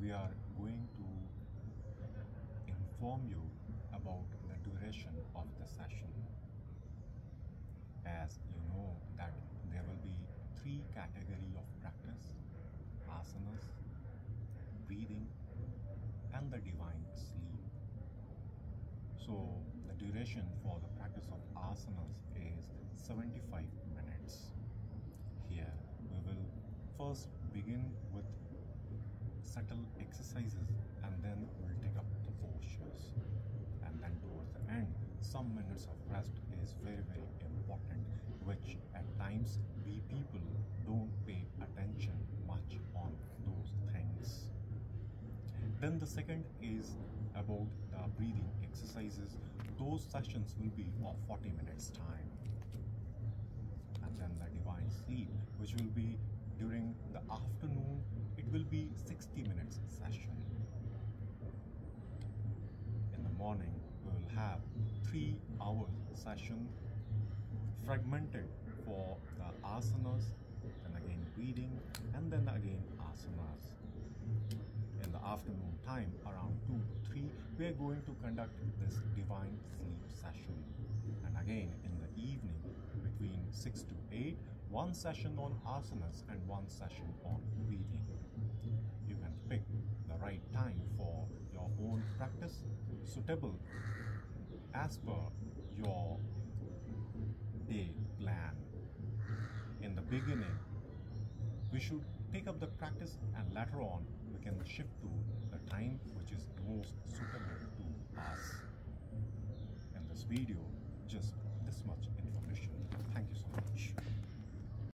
we are going to inform you about the duration of the session. As you know that there will be three categories of practice: asanas, breathing, and the divine sleep. So the duration for the practice of asanas is 75 minutes. Here we will first begin with subtle exercises, and then we'll take up the postures, and then towards the end some minutes of rest is very, very important, which at times we people don't pay attention much on those things. Then the second is about the breathing exercises. Those sessions will be of 40 minutes time. And then the divine sleep, which will be during the afternoon, it will be 60 minutes session. In the morning, we will have 3-hour session, fragmented for the asanas, then again breathing, and then again asanas. In the afternoon time, around 2 to 3, we are going to conduct this divine sleep session. And again in the evening, between 6 to 8, one session on asanas and one session on breathing. You can pick the right time for your own practice, suitable as per your day plan. In the beginning, we should take up the practice, and later on we can shift to the time which is most suitable to us. In this video, just this much